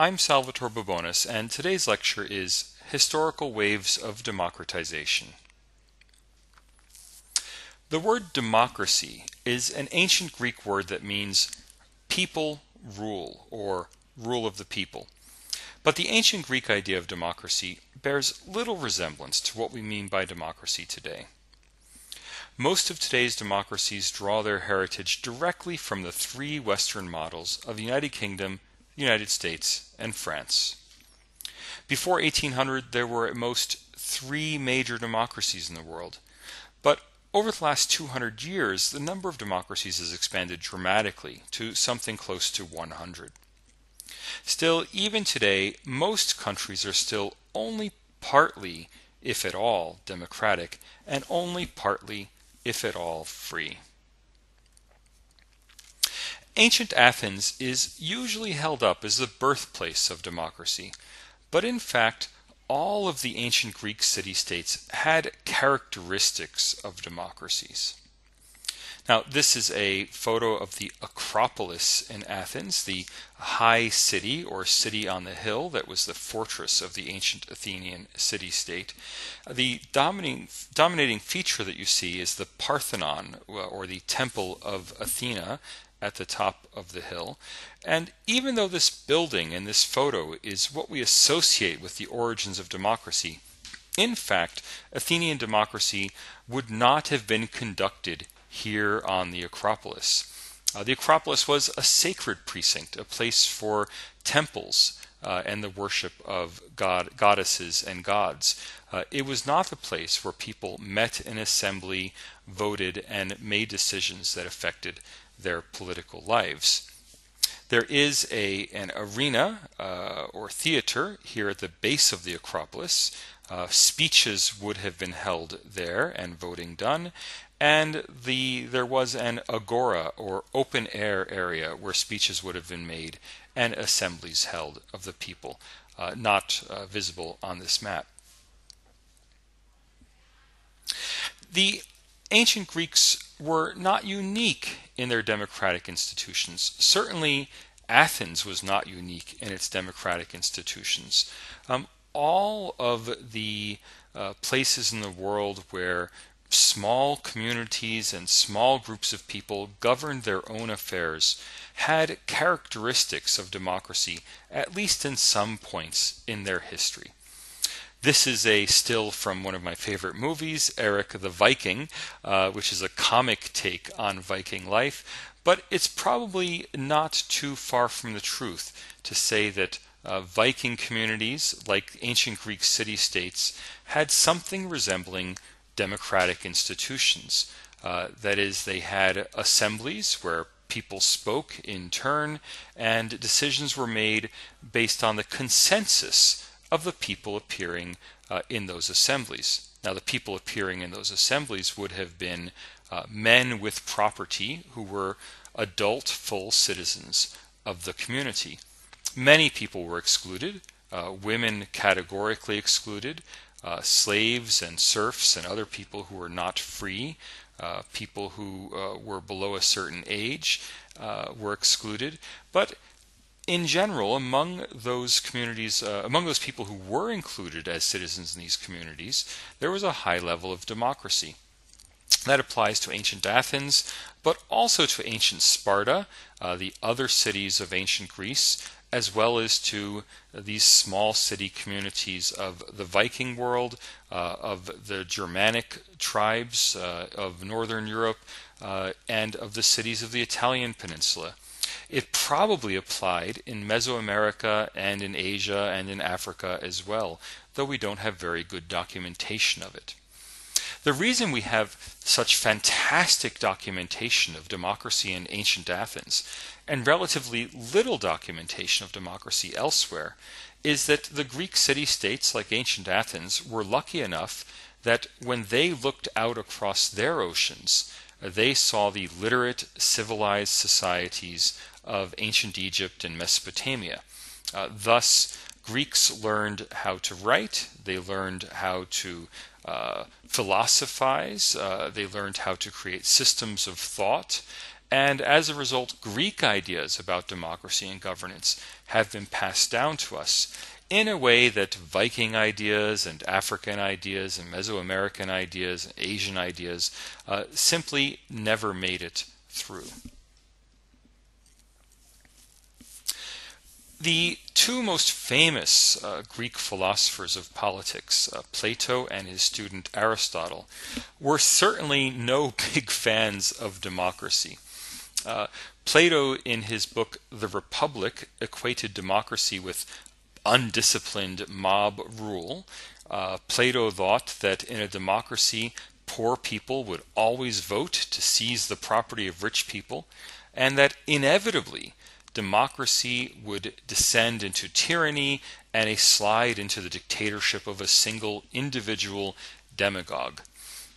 I'm Salvatore Babones, and today's lecture is Historical Waves of Democratization. The word democracy is an ancient Greek word that means people rule, or rule of the people. But the ancient Greek idea of democracy bears little resemblance to what we mean by democracy today. Most of today's democracies draw their heritage directly from the three Western models of the United Kingdom, the United States, and France. Before 1800, there were at most three major democracies in the world, but over the last 200 years, the number of democracies has expanded dramatically to something close to 100. Still, even today, most countries are still only partly, if at all, democratic, and only partly, if at all, free. Ancient Athens is usually held up as the birthplace of democracy, but in fact, all of the ancient Greek city-states had characteristics of democracies. Now, this is a photo of the Acropolis in Athens, the high city or city on the hill that was the fortress of the ancient Athenian city-state. The dominating feature that you see is the Parthenon, or the Temple of Athena, at the top of the hill. And even though this building in this photo is what we associate with the origins of democracy, in fact, Athenian democracy would not have been conducted here on the Acropolis. The Acropolis was a sacred precinct, a place for temples and the worship of goddesses and gods. It was not the place where people met in assembly, voted, and made decisions that affected their political lives. There is an arena or theater here at the base of the Acropolis. Speeches would have been held there and voting done, and there was an agora or open air area where speeches would have been made and assemblies held of the people, not visible on this map. The ancient Greeks were not unique in their democratic institutions. Certainly, Athens was not unique in its democratic institutions. All of the places in the world where small communities and small groups of people governed their own affairs had characteristics of democracy, at least in some points in their history. This is a still from one of my favorite movies, Eric the Viking, which is a comic take on Viking life, but it's probably not too far from the truth to say that Viking communities, like ancient Greek city-states, had something resembling democratic institutions. That is, they had assemblies where people spoke in turn, and decisions were made based on the consensus of the people appearing in those assemblies. Now, the people appearing in those assemblies would have been men with property who were adult full citizens of the community. Many people were excluded, women categorically excluded, slaves and serfs and other people who were not free, people who were below a certain age were excluded. But in general, among those communities, among those people who were included as citizens in these communities, there was a high level of democracy. That applies to ancient Athens, but also to ancient Sparta, the other cities of ancient Greece, as well as to these small city communities of the Viking world, of the Germanic tribes of northern Europe, and of the cities of the Italian peninsula. It probably applied in Mesoamerica and in Asia and in Africa as well, though we don't have very good documentation of it. The reason we have such fantastic documentation of democracy in ancient Athens and relatively little documentation of democracy elsewhere is that the Greek city-states like ancient Athens were lucky enough that when they looked out across their oceans, they saw the literate, civilized societies of ancient Egypt and Mesopotamia. Thus, Greeks learned how to write, they learned how to philosophize, they learned how to create systems of thought, And as a result, Greek ideas about democracy and governance have been passed down to us in a way that Viking ideas and African ideas and Mesoamerican ideas and Asian ideas simply never made it through. The two most famous Greek philosophers of politics, Plato and his student Aristotle, were certainly no big fans of democracy. Plato, in his book The Republic, equated democracy with undisciplined mob rule. Plato thought that in a democracy, poor people would always vote to seize the property of rich people, and that inevitably, democracy would descend into tyranny and a slide into the dictatorship of a single individual demagogue.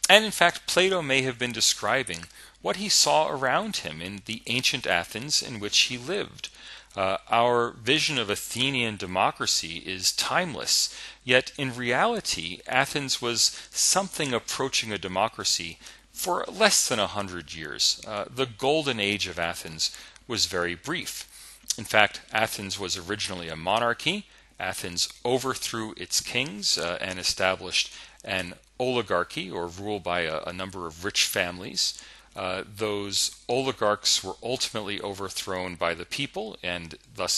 And in fact, Plato may have been describing what he saw around him in the ancient Athens in which he lived. Our vision of Athenian democracy is timeless, yet in reality, Athens was something approaching a democracy for less than 100 years. The golden age of Athens was very brief. In fact, Athens was originally a monarchy. Athens overthrew its kings and established an oligarchy, or rule by a number of rich families. Those oligarchs were ultimately overthrown by the people, and thus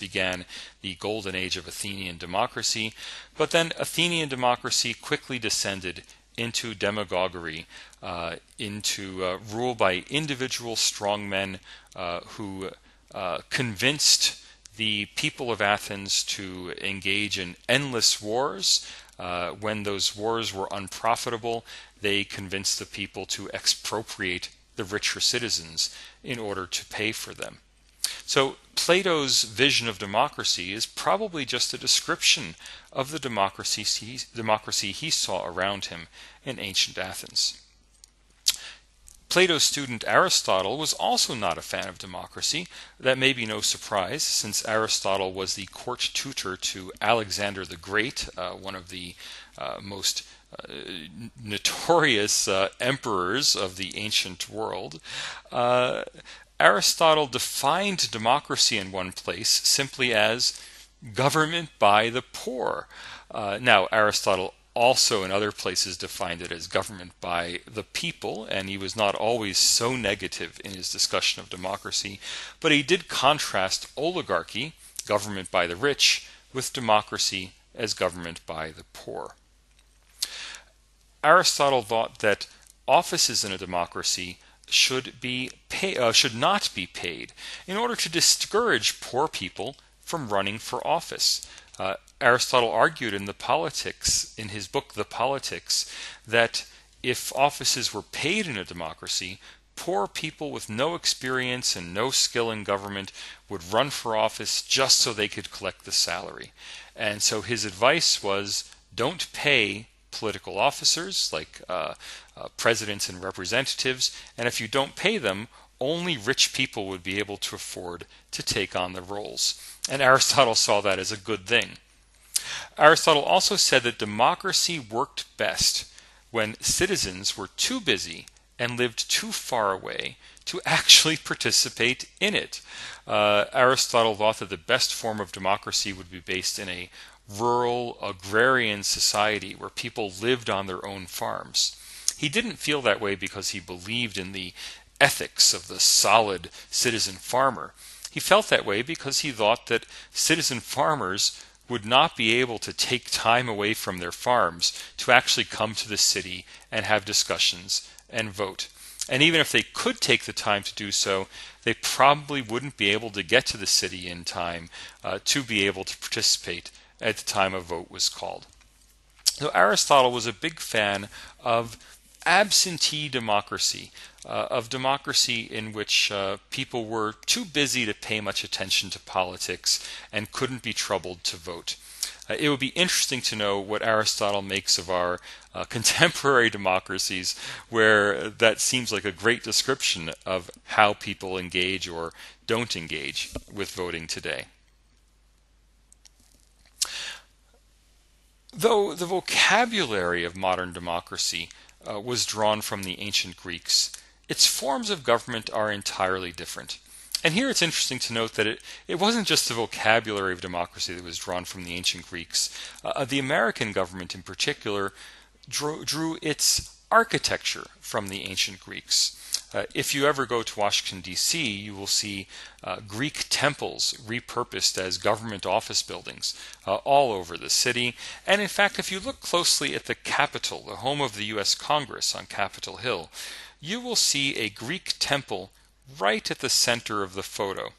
began the golden age of Athenian democracy. But then Athenian democracy quickly descended into demagoguery, into rule by individual strongmen who convinced the people of Athens to engage in endless wars. When those wars were unprofitable, they convinced the people to expropriate the richer citizens in order to pay for them. So Plato's vision of democracy is probably just a description of the democracy he saw around him in ancient Athens. Plato's student Aristotle was also not a fan of democracy. That may be no surprise, since Aristotle was the court tutor to Alexander the Great, one of the most notorious emperors of the ancient world. Aristotle defined democracy in one place simply as government by the poor. Now, Aristotle also in other places defined it as government by the people, and he was not always so negative in his discussion of democracy, but he did contrast oligarchy, government by the rich, with democracy as government by the poor. Aristotle thought that offices in a democracy should not be paid in order to discourage poor people from running for office. Aristotle argued in his book The Politics, that if offices were paid in a democracy, poor people with no experience and no skill in government would run for office just so they could collect the salary. And so his advice was, don't pay political officers like presidents and representatives, and if you don't pay them, only rich people would be able to afford to take on the roles. And Aristotle saw that as a good thing. Aristotle also said that democracy worked best when citizens were too busy and lived too far away to actually participate in it. Aristotle thought that the best form of democracy would be based in a rural agrarian society where people lived on their own farms. He didn't feel that way because he believed in the ethics of the solid citizen farmer. He felt that way because he thought that citizen farmers would not be able to take time away from their farms to actually come to the city and have discussions and vote. And even if they could take the time to do so, they probably wouldn't be able to get to the city in time to be able to participate at the time a vote was called. So Aristotle was a big fan of absentee democracy, of democracy in which people were too busy to pay much attention to politics and couldn't be troubled to vote. It would be interesting to know what Aristotle makes of our contemporary democracies, where that seems like a great description of how people engage or don't engage with voting today. Though the vocabulary of modern democracy was drawn from the ancient Greeks, its forms of government are entirely different. And here it's interesting to note that it wasn't just the vocabulary of democracy that was drawn from the ancient Greeks. The American government in particular drew its architecture from the ancient Greeks. If you ever go to Washington, D.C., you will see Greek temples repurposed as government office buildings all over the city. And in fact, if you look closely at the Capitol, the home of the U.S. Congress on Capitol Hill, you will see a Greek temple right at the center of the photo,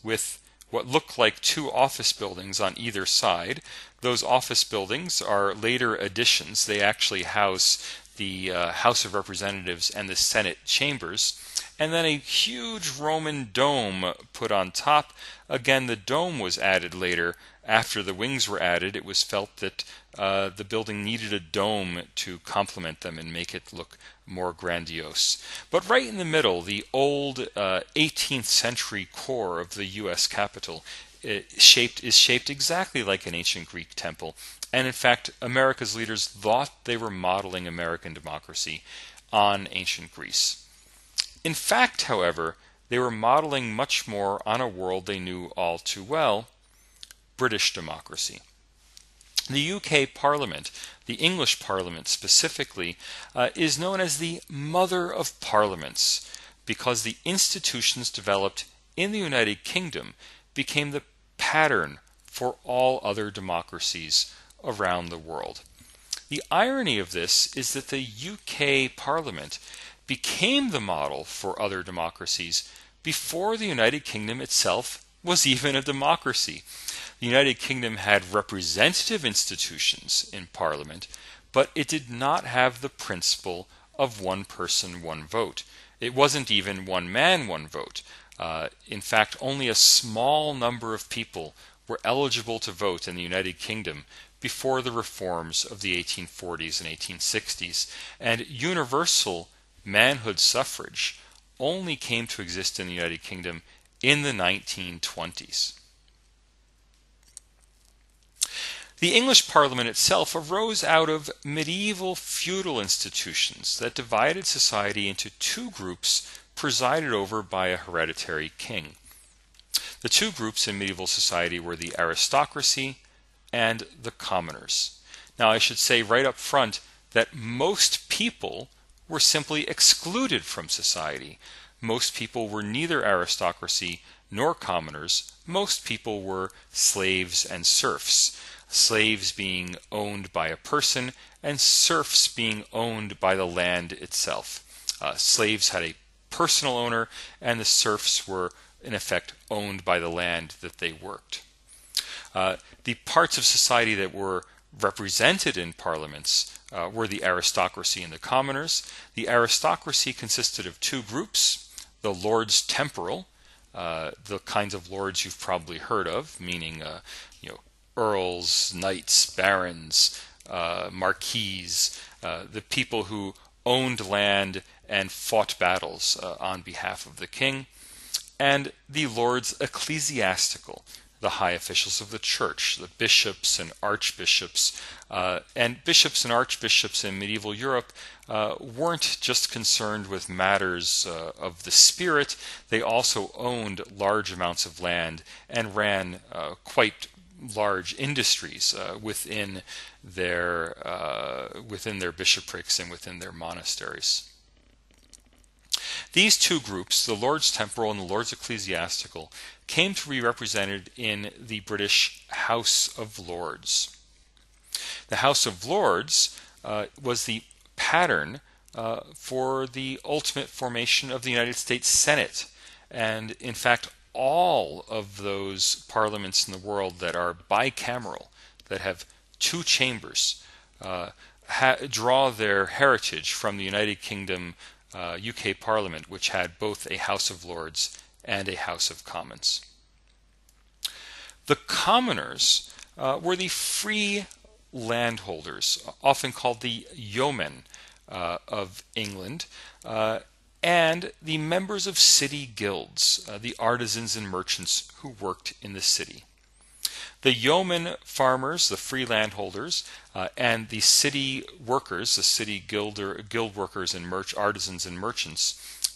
with what looked like two office buildings on either side. Those office buildings are later additions. They actually house the House of Representatives and the Senate chambers, and then a huge Roman dome put on top. Again, the dome was added later. After the wings were added, it was felt that the building needed a dome to complement them and make it look more grandiose. But right in the middle, the old 18th century core of the U.S. Capitol is shaped exactly like an ancient Greek temple. And in fact, America's leaders thought they were modeling American democracy on ancient Greece. In fact, however, they were modeling much more on a world they knew all too well: British democracy. The UK Parliament, the English Parliament specifically, is known as the Mother of Parliaments because the institutions developed in the United Kingdom became the pattern for all other democracies around the world. The irony of this is that the UK Parliament became the model for other democracies before the United Kingdom itself was even a democracy. The United Kingdom had representative institutions in Parliament, but it did not have the principle of one person, one vote. It wasn't even one man, one vote. In fact, only a small number of people were eligible to vote in the United Kingdom before the reforms of the 1840s and 1860s, and universal manhood suffrage only came to exist in the United Kingdom in the 1920s. The English Parliament itself arose out of medieval feudal institutions that divided society into two groups presided over by a hereditary king. The two groups in medieval society were the aristocracy and the commoners. Now, I should say right up front that most people were simply excluded from society. Most people were neither aristocracy nor commoners. Most people were slaves and serfs. Slaves being owned by a person and serfs being owned by the land itself. Slaves had a personal owner, and the serfs were in effect owned by the land that they worked. The parts of society that were represented in parliaments were the aristocracy and the commoners. The aristocracy consisted of two groups: the lords temporal, the kinds of lords you've probably heard of, meaning earls, knights, barons, marquises, the people who owned land and fought battles on behalf of the king, and the lords ecclesiastical, the high officials of the church, the bishops and archbishops. And bishops and archbishops in medieval Europe weren't just concerned with matters of the spirit. They also owned large amounts of land and ran quite large industries within their bishoprics and within their monasteries. These two groups, the lords temporal and the lords ecclesiastical, came to be represented in the British House of Lords. The House of Lords was the pattern for the ultimate formation of the United States Senate, and in fact all of those parliaments in the world that are bicameral, that have two chambers, draw their heritage from the United Kingdom UK Parliament, which had both a House of Lords and a House of Commons. The commoners were the free landholders, often called the yeomen of England, and the members of city guilds, the artisans and merchants who worked in the city. The yeomen farmers, the free landholders, and the city workers, the city guild workers and artisans and merchants,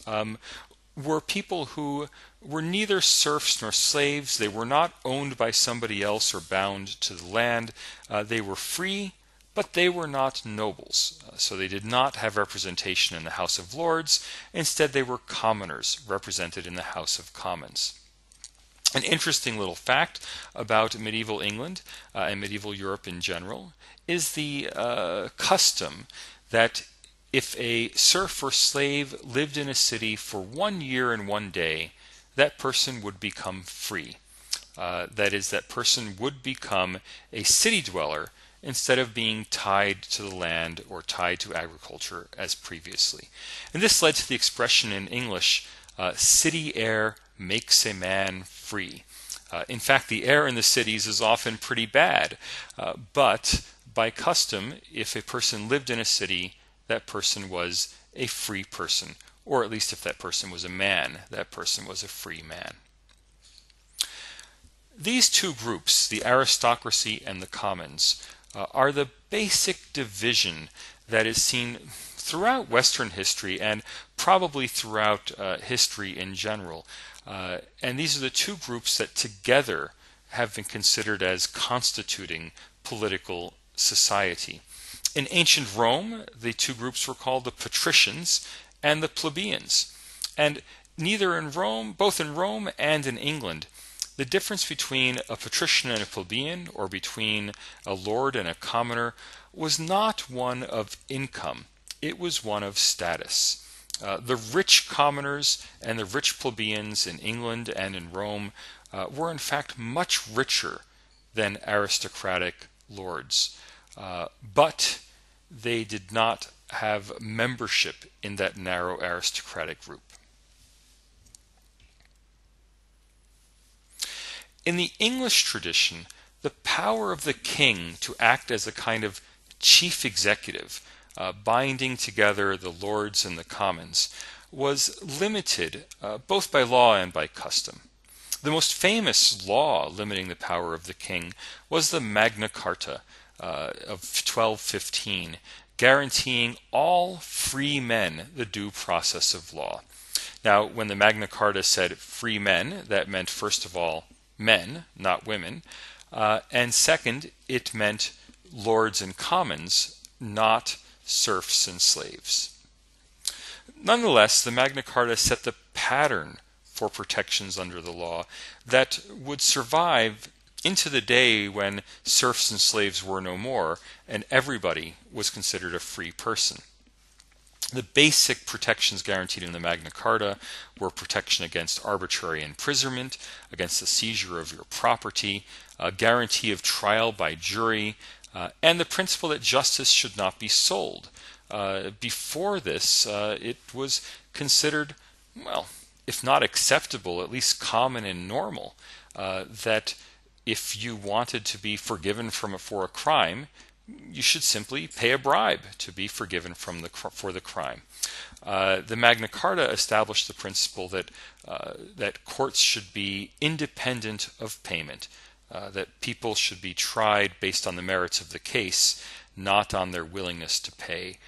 were people who were neither serfs nor slaves. They were not owned by somebody else or bound to the land. They were free, but they were not nobles, so they did not have representation in the House of Lords. Instead, they were commoners represented in the House of Commons. An interesting little fact about medieval England and medieval Europe in general is the custom that if a serf or slave lived in a city for 1 year and 1 day, that person would become free. That is, that person would become a city dweller instead of being tied to the land or tied to agriculture as previously. And this led to the expression in English, city air makes a man free. In fact, the air in the cities is often pretty bad, but by custom, if a person lived in a city, that person was a free person, or at least if that person was a man, that person was a free man. These two groups, the aristocracy and the commons, are the basic division that is seen throughout Western history and probably throughout history in general. And these are the two groups that together have been considered as constituting political society. In ancient Rome, the two groups were called the patricians and the plebeians. And both in Rome and in England, the difference between a patrician and a plebeian, or between a lord and a commoner, was not one of income. It was one of status. The rich commoners and the rich plebeians in England and in Rome were in fact much richer than aristocratic lords. But they did not have membership in that narrow aristocratic group. In the English tradition, the power of the king to act as a kind of chief executive, binding together the lords and the commons, was limited both by law and by custom. The most famous law limiting the power of the king was the Magna Carta, of 1215, guaranteeing all free men the due process of law. Now, when the Magna Carta said free men, that meant, first of all, men, not women, and second, it meant lords and commons, not serfs and slaves. Nonetheless, the Magna Carta set the pattern for protections under the law that would survive into the day when serfs and slaves were no more, and everybody was considered a free person. The basic protections guaranteed in the Magna Carta were protection against arbitrary imprisonment, against the seizure of your property, a guarantee of trial by jury, and the principle that justice should not be sold. Before this, it was considered, well, if not acceptable, at least common and normal, that if you wanted to be forgiven for a crime, you should simply pay a bribe to be forgiven for the crime. The Magna Carta established the principle that courts should be independent of payment, that people should be tried based on the merits of the case, not on their willingness to pay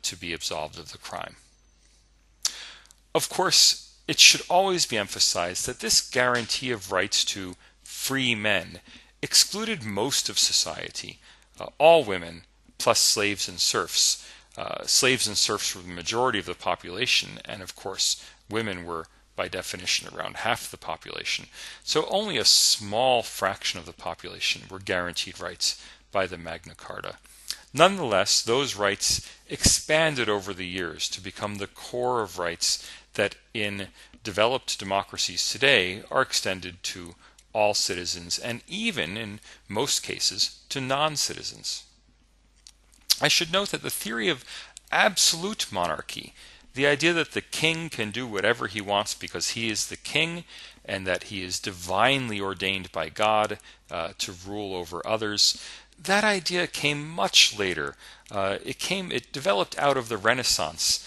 to be absolved of the crime. Of course, it should always be emphasized that this guarantee of rights to free men excluded most of society, all women, plus slaves and serfs. Slaves and serfs were the majority of the population, and of course women were by definition around half the population. So only a small fraction of the population were guaranteed rights by the Magna Carta. Nonetheless, those rights expanded over the years to become the core of rights that in developed democracies today are extended to all citizens, and even, in most cases, to non-citizens. I should note that the theory of absolute monarchy, the idea that the king can do whatever he wants because he is the king, and that he is divinely ordained by God to rule over others, that idea came much later. It developed out of the Renaissance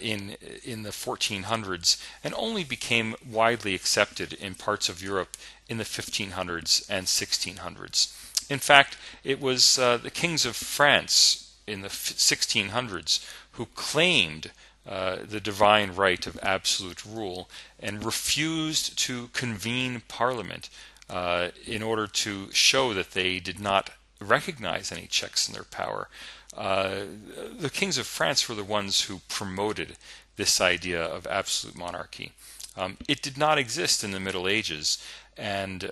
in the 1400s, and only became widely accepted in parts of Europe in the 1500s and 1600s. In fact, it was the kings of France in the 1600s who claimed the divine right of absolute rule, and refused to convene Parliament in order to show that they did not recognize any checks in their power. The kings of France were the ones who promoted this idea of absolute monarchy. It did not exist in the Middle Ages, and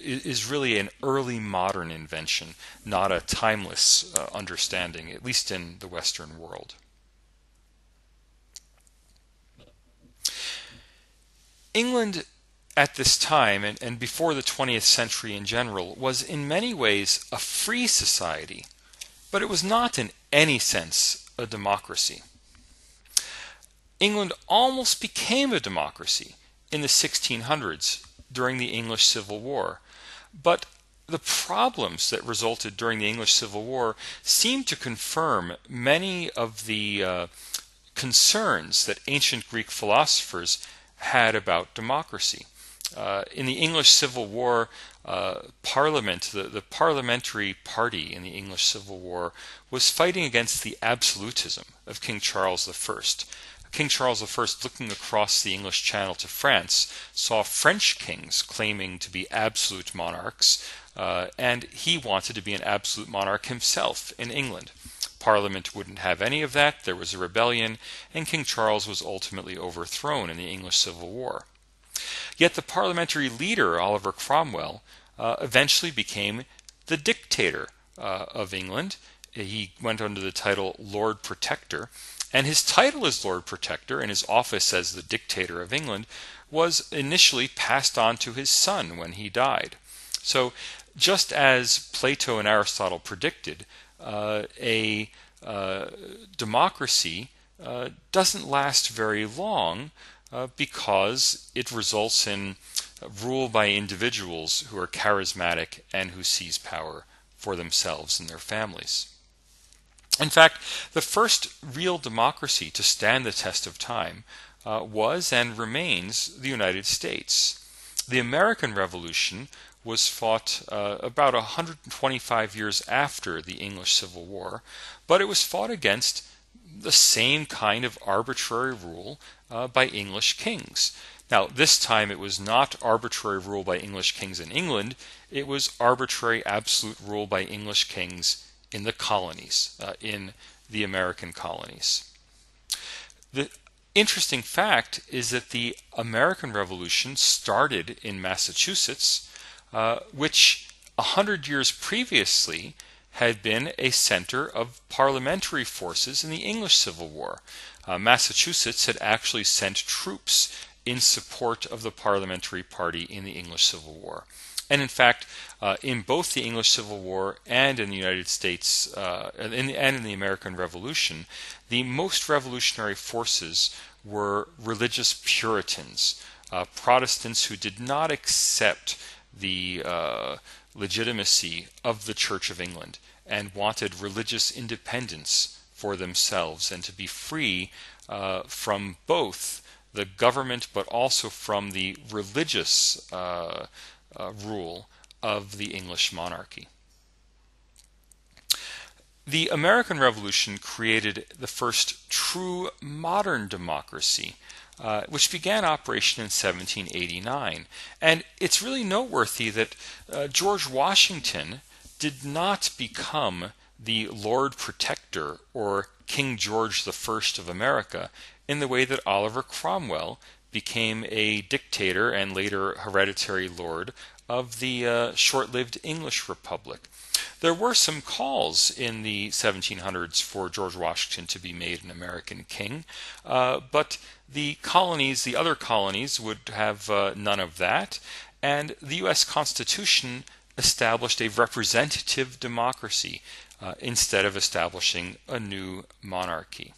is really an early modern invention, not a timeless understanding, at least in the Western world. England at this time, and before the 20th century in general, was in many ways a free society, but it was not in any sense a democracy. England almost became a democracy in the 1600s during the English Civil War, but the problems that resulted during the English Civil War seem to confirm many of the concerns that ancient Greek philosophers had about democracy. In the English Civil War, Parliament, the parliamentary party in the English Civil War, was fighting against the absolutism of King Charles I. King Charles I, looking across the English Channel to France, saw French kings claiming to be absolute monarchs, and he wanted to be an absolute monarch himself in England. Parliament wouldn't have any of that, there was a rebellion, and King Charles was ultimately overthrown in the English Civil War. Yet the parliamentary leader, Oliver Cromwell, eventually became the dictator of England. He went under the title Lord Protector, and his title as Lord Protector and his office as the dictator of England was initially passed on to his son when he died. So just as Plato and Aristotle predicted, a democracy doesn't last very long, because it results in rule by individuals who are charismatic and who seize power for themselves and their families. In fact, the first real democracy to stand the test of time was and remains the United States. The American Revolution was fought about 125 years after the English Civil War, but it was fought against the same kind of arbitrary rule by English kings. Now, this time it was not arbitrary rule by English kings in England, it was arbitrary absolute rule by English kings in the colonies, in the American colonies. The interesting fact is that the American Revolution started in Massachusetts, which 100 years previously had been a center of parliamentary forces in the English Civil War. Massachusetts had actually sent troops in support of the parliamentary party in the English Civil War. And in fact, in both the English Civil War and in the United States, and in the American Revolution, the most revolutionary forces were religious Puritans, Protestants who did not accept the legitimacy of the Church of England and wanted religious independence for themselves and to be free from both the government but also from the religious rule of the English monarchy. The American Revolution created the first true modern democracy, which began operation in 1789. And it's really noteworthy that George Washington did not become the Lord Protector or King George I of America in the way that Oliver Cromwell became a dictator and later hereditary lord of the short-lived English Republic. There were some calls in the 1700s for George Washington to be made an American king, but the other colonies would have none of that, and the U.S. Constitution established a representative democracy instead of establishing a new monarchy.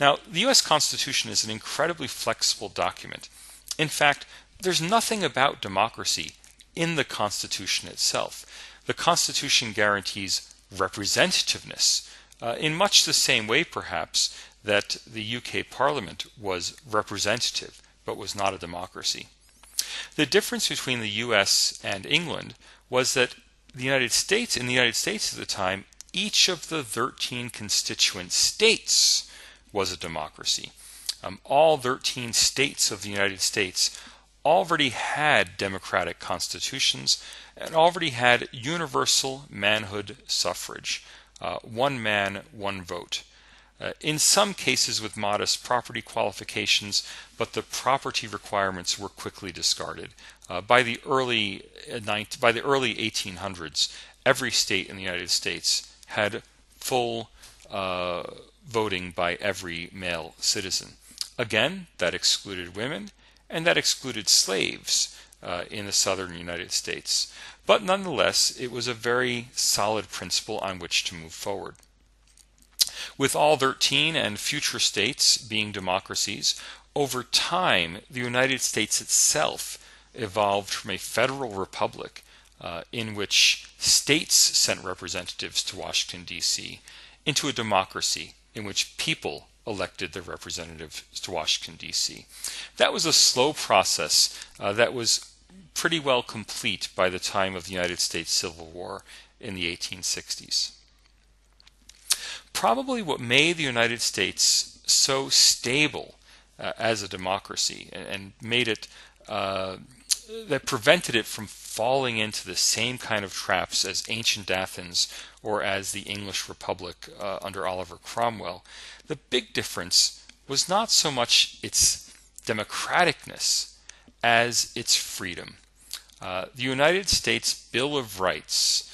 Now, the U.S. Constitution is an incredibly flexible document. In fact, there's nothing about democracy in the Constitution itself. The Constitution guarantees representativeness in much the same way, perhaps, that the UK Parliament was representative but was not a democracy. The difference between the US and England was that in the United States at the time, each of the 13 constituent states was a democracy. All 13 states of the United States already had democratic constitutions and already had universal manhood suffrage. One man, one vote. In some cases with modest property qualifications, but the property requirements were quickly discarded. By the early 1800s, every state in the United States had full voting by every male citizen. Again, that excluded women, and that excluded slaves in the southern United States. But nonetheless, it was a very solid principle on which to move forward. With all 13 and future states being democracies, over time, the United States itself evolved from a federal republic in which states sent representatives to Washington, D.C., into a democracy in which people elected their representatives to Washington, D.C. That was a slow process that was pretty well complete by the time of the United States Civil War in the 1860s. Probably what made the United States so stable as a democracy and made it that prevented it from falling into the same kind of traps as ancient Athens or as the English Republic under Oliver Cromwell, the big difference was not so much its democraticness as its freedom. The United States Bill of Rights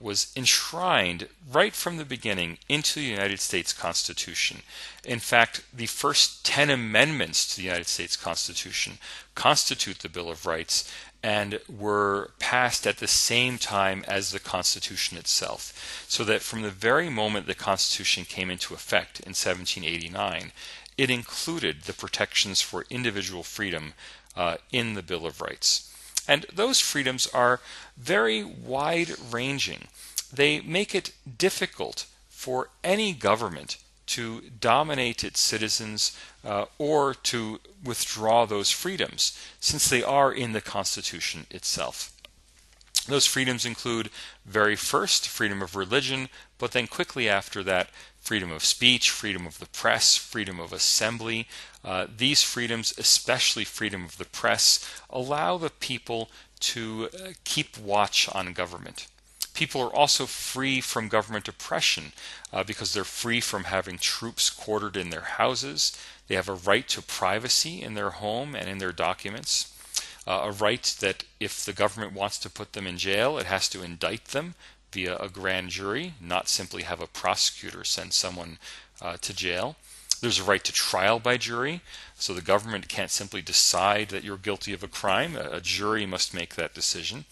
was enshrined right from the beginning into the United States Constitution. In fact, the first 10 amendments to the United States Constitution constitute the Bill of Rights and were passed at the same time as the Constitution itself, so that from the very moment the Constitution came into effect in 1789, it included the protections for individual freedom in the Bill of Rights. And those freedoms are very wide-ranging. They make it difficult for any government to dominate its citizens or to withdraw those freedoms, since they are in the Constitution itself. Those freedoms include, very first, freedom of religion, but then quickly after that, freedom of speech, freedom of the press, freedom of assembly. These freedoms, especially freedom of the press, allow the people to keep watch on government. People are also free from government oppression because they're free from having troops quartered in their houses. They have a right to privacy in their home and in their documents, a right that if the government wants to put them in jail, it has to indict them via a grand jury, not simply have a prosecutor send someone to jail. There's a right to trial by jury, so the government can't simply decide that you're guilty of a crime. A jury must make that decision.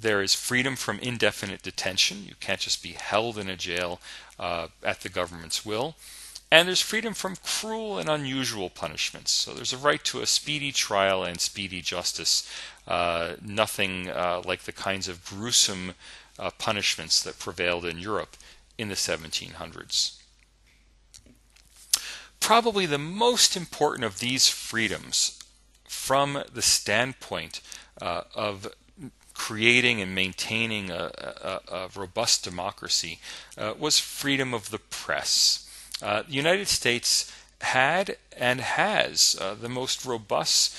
There is freedom from indefinite detention. You can't just be held in a jail at the government's will. And there's freedom from cruel and unusual punishments. So there's a right to a speedy trial and speedy justice. Nothing like the kinds of gruesome punishments that prevailed in Europe in the 1700s. Probably the most important of these freedoms from the standpoint of creating and maintaining a robust democracy was freedom of the press. The United States had and has the most robust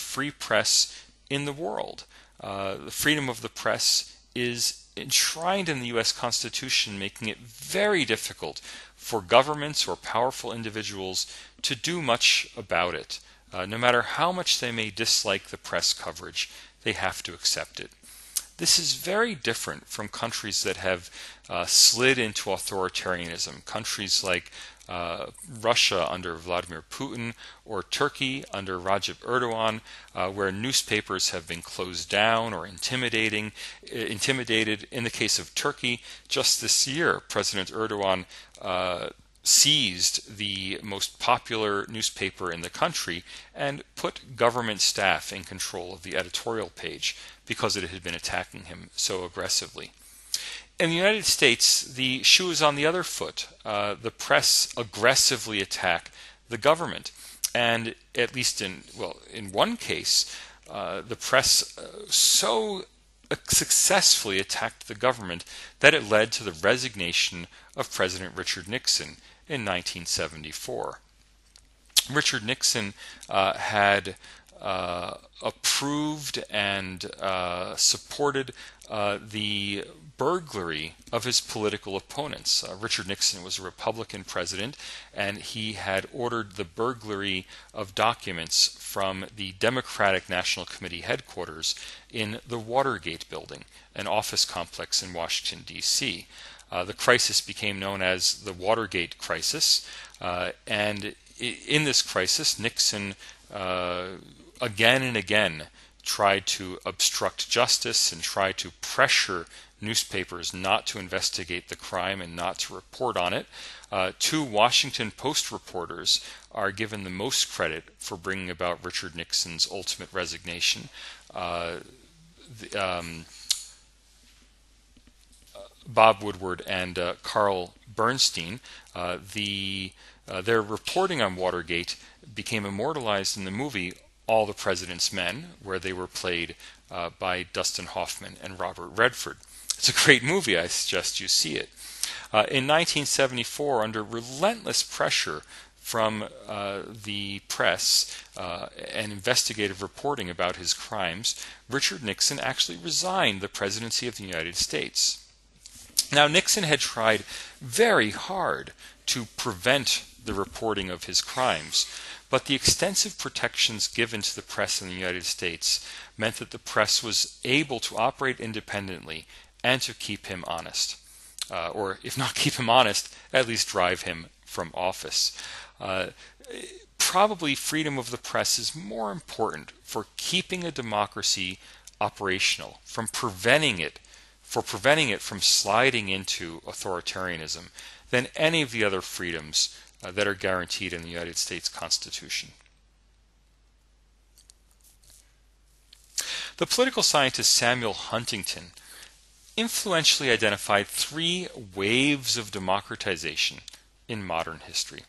free press in the world. The freedom of the press is enshrined in the U.S. Constitution, making it very difficult for governments or powerful individuals to do much about it. No matter how much they may dislike the press coverage, they have to accept it. This is very different from countries that have slid into authoritarianism, countries like Russia under Vladimir Putin or Turkey under Recep Erdogan, where newspapers have been closed down or intimidated. In the case of Turkey, just this year, President Erdogan seized the most popular newspaper in the country and put government staff in control of the editorial page because it had been attacking him so aggressively. In the United States, the shoe is on the other foot. The press aggressively attack the government, and at least in one case, the press so successfully attacked the government that it led to the resignation of President Richard Nixon in 1974. Richard Nixon had approved and supported the burglary of his political opponents. Richard Nixon was a Republican president, and he had ordered the burglary of documents from the Democratic National Committee headquarters in the Watergate building, an office complex in Washington, D.C. The crisis became known as the Watergate crisis, and in this crisis, Nixon again and again tried to obstruct justice and tried to pressure newspapers not to investigate the crime and not to report on it. Two Washington Post reporters are given the most credit for bringing about Richard Nixon's ultimate resignation. Bob Woodward and Carl Bernstein, their reporting on Watergate became immortalized in the movie All the President's Men, where they were played by Dustin Hoffman and Robert Redford. It's a great movie. I suggest you see it. In 1974, under relentless pressure from the press and investigative reporting about his crimes, Richard Nixon actually resigned the presidency of the United States. Now, Nixon had tried very hard to prevent the reporting of his crimes, but the extensive protections given to the press in the United States meant that the press was able to operate independently and to keep him honest, or if not keep him honest, at least drive him from office. Probably freedom of the press is more important for keeping a democracy operational, for preventing it from sliding into authoritarianism, than any of the other freedoms that are guaranteed in the United States Constitution. The political scientist Samuel Huntington influentially identified three waves of democratization in modern history.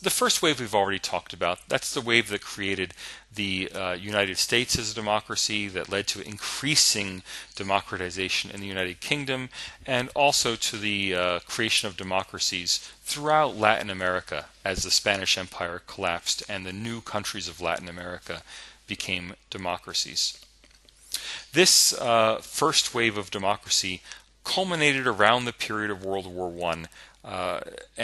The first wave we've already talked about, that's the wave that created the United States as a democracy, that led to increasing democratization in the United Kingdom, and also to the creation of democracies throughout Latin America as the Spanish Empire collapsed and the new countries of Latin America became democracies. This first wave of democracy culminated around the period of World War I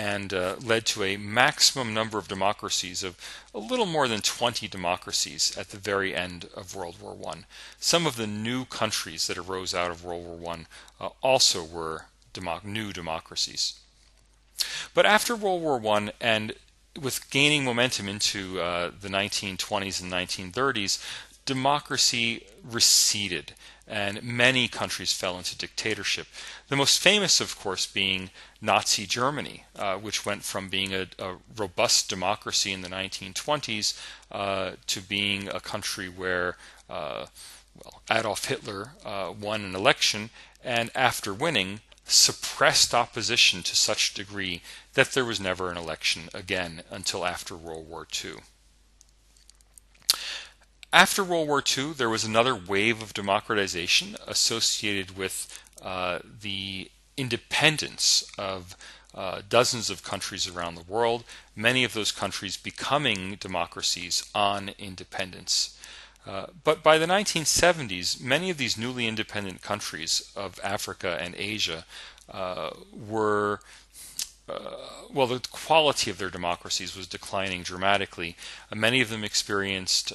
and led to a maximum number of democracies of a little more than 20 democracies at the very end of World War I. Some of the new countries that arose out of World War I also were new democracies. But after World War I, and with gaining momentum into the 1920s and 1930s, democracy receded, and many countries fell into dictatorship. The most famous, of course, being Nazi Germany, which went from being a robust democracy in the 1920s to being a country where Adolf Hitler won an election, and after winning, suppressed opposition to such a degree that there was never an election again until after World War II. After World War II, there was another wave of democratization associated with the independence of dozens of countries around the world, many of those countries becoming democracies on independence. But by the 1970s, many of these newly independent countries of Africa and Asia were... the quality of their democracies was declining dramatically. Many of them experienced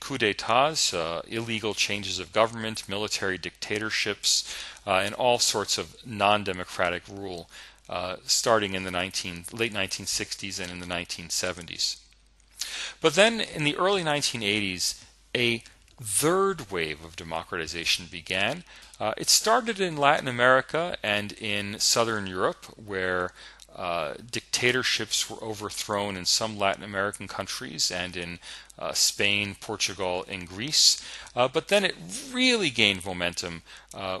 coup d'etats, illegal changes of government, military dictatorships, and all sorts of non-democratic rule, starting in the late 1960s and in the 1970s. But then, in the early 1980s, a third wave of democratization began. It started in Latin America and in Southern Europe, where dictatorships were overthrown in some Latin American countries and in Spain, Portugal, and Greece. But then it really gained momentum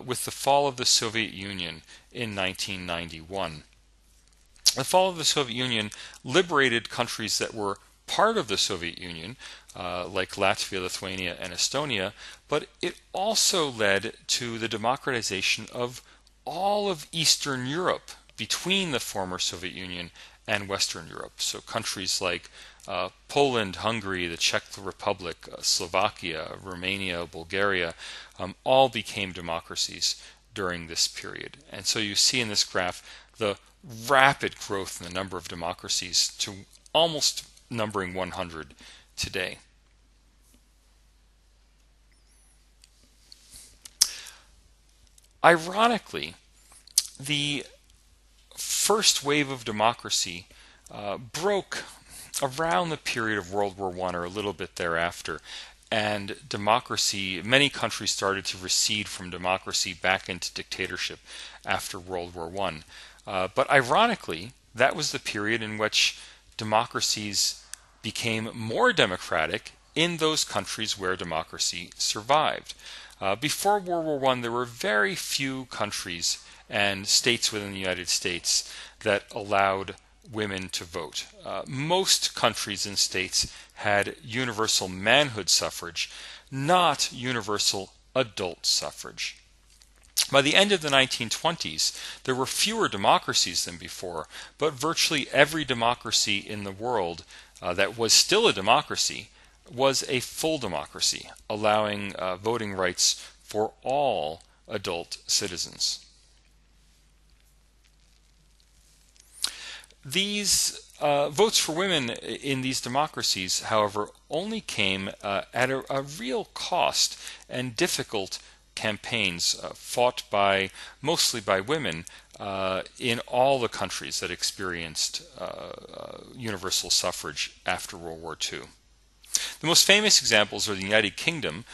with the fall of the Soviet Union in 1991. The fall of the Soviet Union liberated countries that were part of the Soviet Union, like Latvia, Lithuania, and Estonia, but it also led to the democratization of all of Eastern Europe between the former Soviet Union and Western Europe. So countries like Poland, Hungary, the Czech Republic, Slovakia, Romania, Bulgaria, all became democracies during this period. And so you see in this graph the rapid growth in the number of democracies to almost numbering 100 today. Ironically, the first wave of democracy broke around the period of World War I or a little bit thereafter, and democracy, many countries started to recede from democracy back into dictatorship after World War I. But ironically, that was the period in which democracies became more democratic in those countries where democracy survived. Before World War I, there were very few countries and states within the United States that allowed women to vote. Most countries and states had universal manhood suffrage, not universal adult suffrage. By the end of the 1920s, there were fewer democracies than before, but virtually every democracy in the world that was still a democracy was a full democracy, allowing voting rights for all adult citizens. These votes for women in these democracies, however, only came at a real cost and difficult campaigns fought by mostly by women in all the countries that experienced universal suffrage after World War II. The most famous examples are the United Kingdom,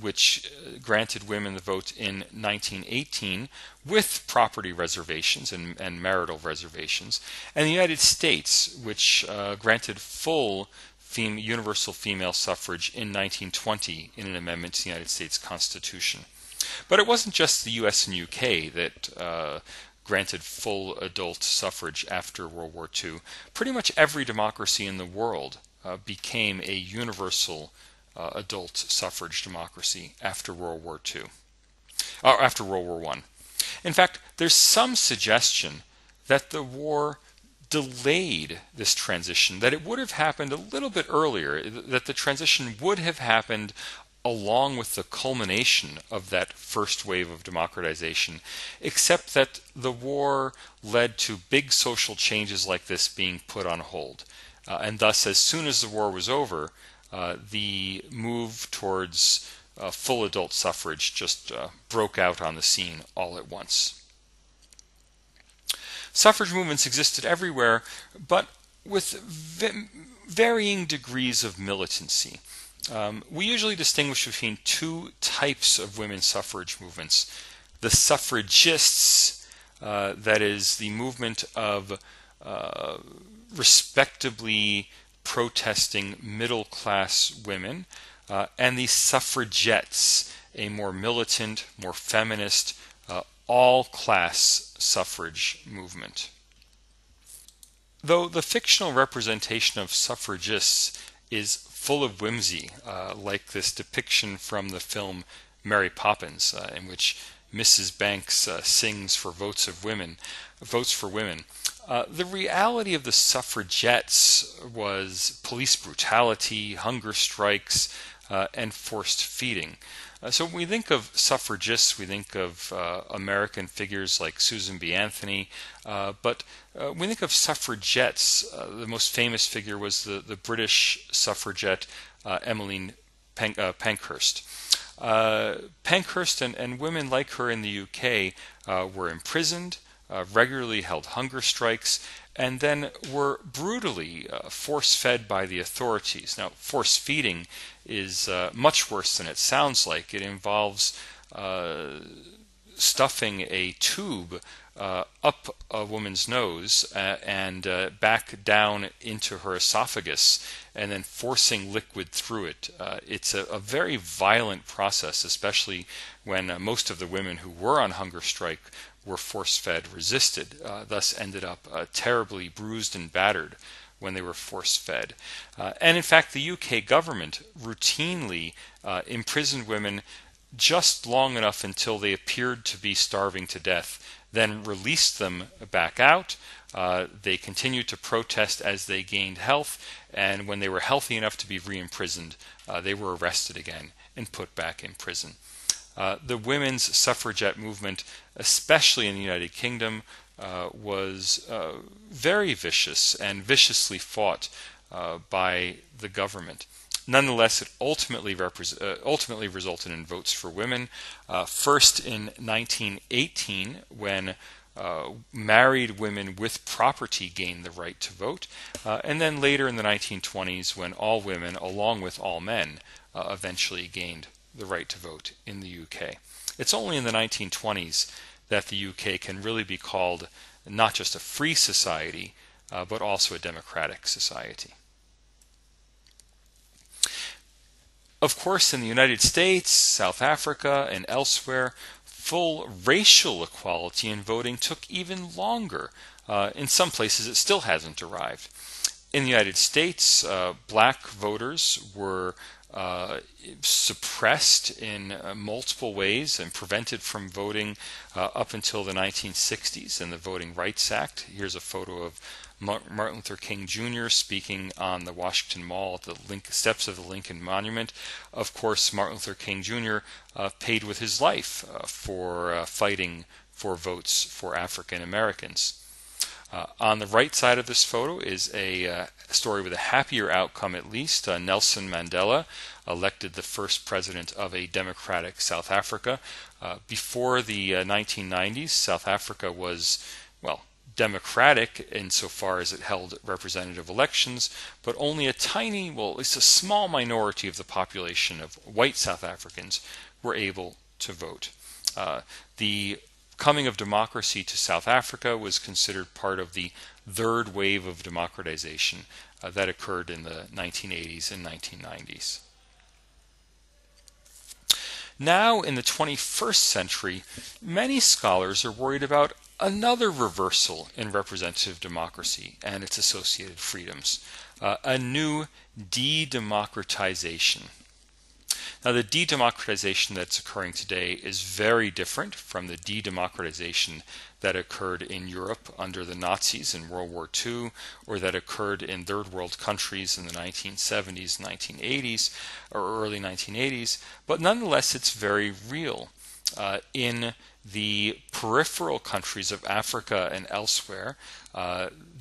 which granted women the vote in 1918 with property reservations and marital reservations, and the United States, which granted full universal female suffrage in 1920 in an amendment to the United States Constitution. But it wasn't just the US and UK that granted full adult suffrage after World War II. Pretty much every democracy in the world became a universal adult suffrage democracy after World War II, or after World War I. In fact, there's some suggestion that the war delayed this transition, that it would have happened a little bit earlier, that the transition would have happened along with the culmination of that first wave of democratization, except that the war led to big social changes like this being put on hold. And thus, as soon as the war was over, the move towards full adult suffrage just broke out on the scene all at once. Suffrage movements existed everywhere, but with varying degrees of militancy. We usually distinguish between two types of women's suffrage movements. The suffragists, that is the movement of respectably protesting middle-class women, and the suffragettes, a more militant, more feminist, all-class suffrage movement. Though the fictional representation of suffragists is full of whimsy, like this depiction from the film Mary Poppins, in which Mrs. Banks sings for votes for women. The reality of the suffragettes was police brutality, hunger strikes, and forced feeding. So when we think of suffragists, we think of American figures like Susan B. Anthony, but when we think of suffragettes, the most famous figure was the British suffragette Emmeline Pankhurst. Pankhurst and women like her in the UK were imprisoned, regularly held hunger strikes, and then were brutally force-fed by the authorities. Now, force-feeding is much worse than it sounds like. It involves stuffing a tube up a woman's nose and back down into her esophagus and then forcing liquid through it. It's a very violent process, especially when most of the women who were on hunger strike were force-fed, resisted, thus ended up terribly bruised and battered when they were force-fed. And in fact, the UK government routinely imprisoned women just long enough until they appeared to be starving to death, then released them back out, They continued to protest as they gained health, and when they were healthy enough to be re-imprisoned, they were arrested again and put back in prison. The women's suffragette movement, especially in the United Kingdom, was very vicious and viciously fought by the government. Nonetheless, it ultimately resulted in votes for women, first in 1918 when married women with property gained the right to vote, and then later in the 1920s when all women, along with all men, eventually gained the right to vote in the UK. It's only in the 1920s that the UK can really be called not just a free society, but also a democratic society. Of course, in the United States, South Africa, and elsewhere, full racial equality in voting took even longer. In some places, it still hasn't arrived. In the United States, black voters were suppressed in multiple ways and prevented from voting up until the 1960s and the Voting Rights Act. Here's a photo of Martin Luther King Jr. speaking on the Washington Mall at the steps of the Lincoln Monument. Of course, Martin Luther King Jr. Paid with his life for fighting for votes for African Americans. On the right side of this photo is a story with a happier outcome, at least. Nelson Mandela, elected the first president of a democratic South Africa. Before the 1990s, South Africa was, well, democratic insofar as it held representative elections, but only a tiny, well, at least a small minority of the population of white South Africans were able to vote. The coming of democracy to South Africa was considered part of the third wave of democratization that occurred in the 1980s and 1990s. Now, in the 21st century, many scholars are worried about another reversal in representative democracy and its associated freedoms, a new de-democratization. Now, the de-democratization that's occurring today is very different from the de-democratization that occurred in Europe under the Nazis in World War II, or that occurred in third world countries in the 1970s, 1980s, or early 1980s. But nonetheless, it's very real. In the peripheral countries of Africa and elsewhere,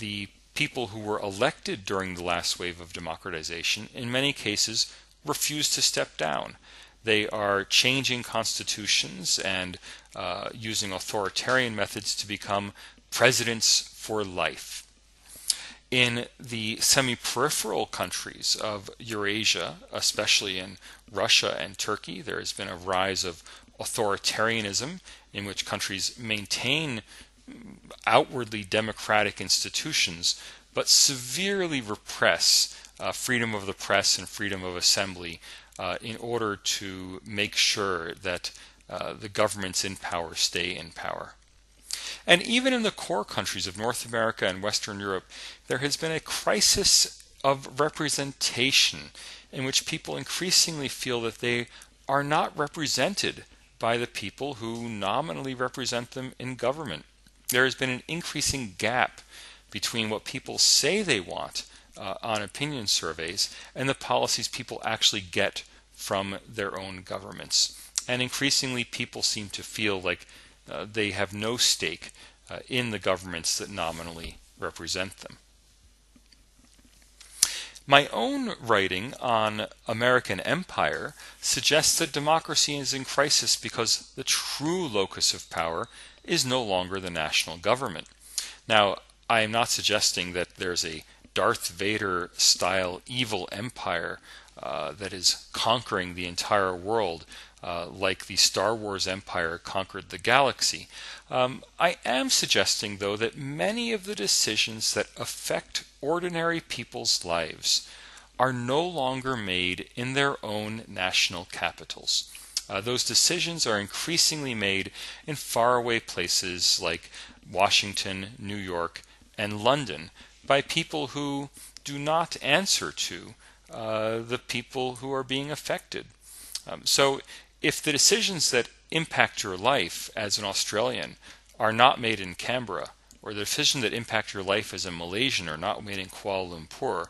the people who were elected during the last wave of democratization, in many cases, refuse to step down. They are changing constitutions and using authoritarian methods to become presidents for life. In the semi-peripheral countries of Eurasia, especially in Russia and Turkey, there has been a rise of authoritarianism in which countries maintain outwardly democratic institutions but severely repress freedom of the press and freedom of assembly in order to make sure that the governments in power stay in power. And even in the core countries of North America and Western Europe, there has been a crisis of representation in which people increasingly feel that they are not represented by the people who nominally represent them in government. There has been an increasing gap between what people say they want on opinion surveys and the policies people actually get from their own governments. And increasingly, people seem to feel like they have no stake in the governments that nominally represent them. My own writing on American empire suggests that democracy is in crisis because the true locus of power is no longer the national government. Now, I am not suggesting that there's a Darth Vader-style evil empire that is conquering the entire world, like the Star Wars empire conquered the galaxy. I am suggesting, though, that many of the decisions that affect ordinary people's lives are no longer made in their own national capitals. Those decisions are increasingly made in faraway places like Washington, New York, and London, by people who do not answer to the people who are being affected. So if the decisions that impact your life as an Australian are not made in Canberra, or the decisions that impact your life as a Malaysian are not made in Kuala Lumpur,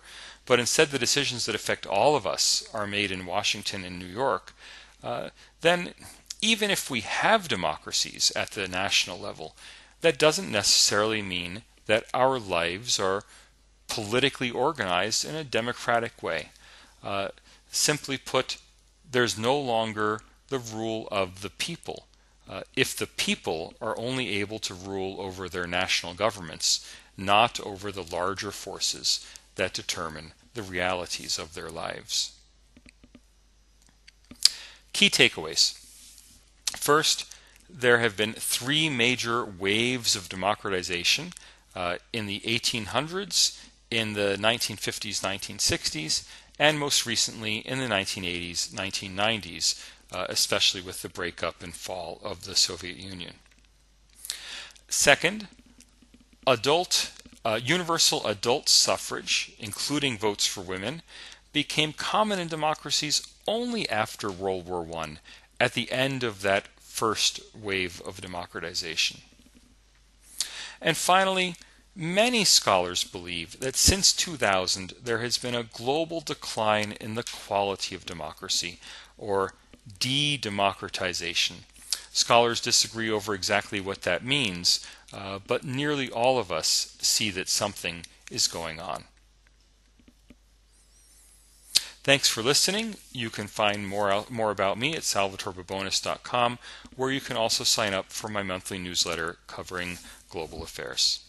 but instead the decisions that affect all of us are made in Washington and New York, then even if we have democracies at the national level, that doesn't necessarily mean that our lives are politically organized in a democratic way. Simply put, there's no longer the rule of the people. If the people are only able to rule over their national governments, not over the larger forces that determine the realities of their lives. Key takeaways. First, there have been three major waves of democratization in the 1800s, in the 1950s, 1960s, and most recently in the 1980s, 1990s, especially with the breakup and fall of the Soviet Union. Second, universal adult suffrage, including votes for women, became common in democracies only after World War I, at the end of that first wave of democratization. And finally, many scholars believe that since 2000, there has been a global decline in the quality of democracy, or de-democratization. Scholars disagree over exactly what that means, but nearly all of us see that something is going on. Thanks for listening. You can find more about me at salvatorebabones.com, where you can also sign up for my monthly newsletter covering global affairs.